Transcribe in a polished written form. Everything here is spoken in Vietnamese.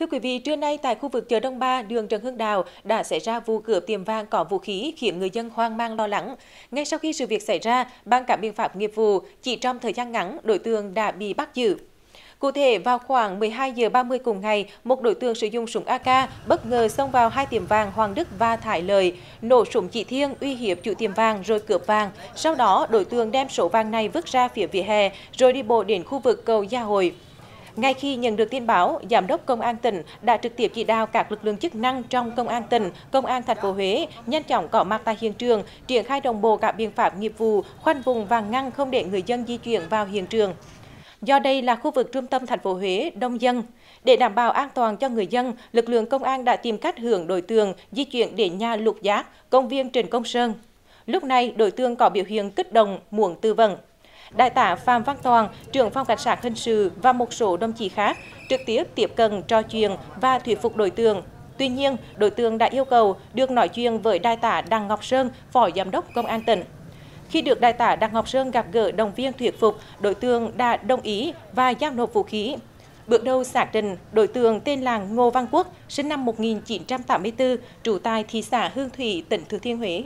Thưa quý vị, trưa nay tại khu vực chợ Đông Ba, đường Trần Hưng Đạo đã xảy ra vụ cướp tiệm vàng có vũ khí khiến người dân hoang mang lo lắng. Ngay sau khi sự việc xảy ra, bằng các biện pháp nghiệp vụ, chỉ trong thời gian ngắn, đối tượng đã bị bắt giữ. Cụ thể, vào khoảng 12 giờ 30 cùng ngày, một đối tượng sử dụng súng AK bất ngờ xông vào hai tiệm vàng Hoàng Đức và Thái Lợi, nổ súng chỉ thiên uy hiếp chủ tiệm vàng rồi cướp vàng. Sau đó, đối tượng đem số vàng này vứt ra phía vỉa hè rồi đi bộ đến khu vực cầu Gia Hồi. Ngay khi nhận được tin báo, Giám đốc Công an tỉnh đã trực tiếp chỉ đạo các lực lượng chức năng trong Công an tỉnh, Công an thành phố Huế nhanh chóng có mặt tại hiện trường, triển khai đồng bộ các biện pháp nghiệp vụ, khoanh vùng và ngăn không để người dân di chuyển vào hiện trường. Do đây là khu vực trung tâm thành phố Huế đông dân, để đảm bảo an toàn cho người dân, lực lượng công an đã tìm cách hướng đối tượng di chuyển đến nhà Lục Giác, công viên Trịnh Công Sơn. Lúc này, đối tượng có biểu hiện kích động, muốn tự vẫn. Đại tá Phạm Văn Toàn, trưởng phòng cảnh sát hình sự và một số đồng chí khác trực tiếp tiếp cận, trò chuyện và thuyết phục đối tượng. Tuy nhiên, đối tượng đã yêu cầu được nói chuyện với đại tá Đặng Ngọc Sơn, phó giám đốc công an tỉnh. Khi được đại tá Đặng Ngọc Sơn gặp gỡ động viên thuyết phục, đối tượng đã đồng ý và giao nộp vũ khí. Bước đầu xác định, đối tượng tên là Ngô Văn Quốc, sinh năm 1984, trú tại thị xã Hương Thủy, tỉnh Thừa Thiên Huế.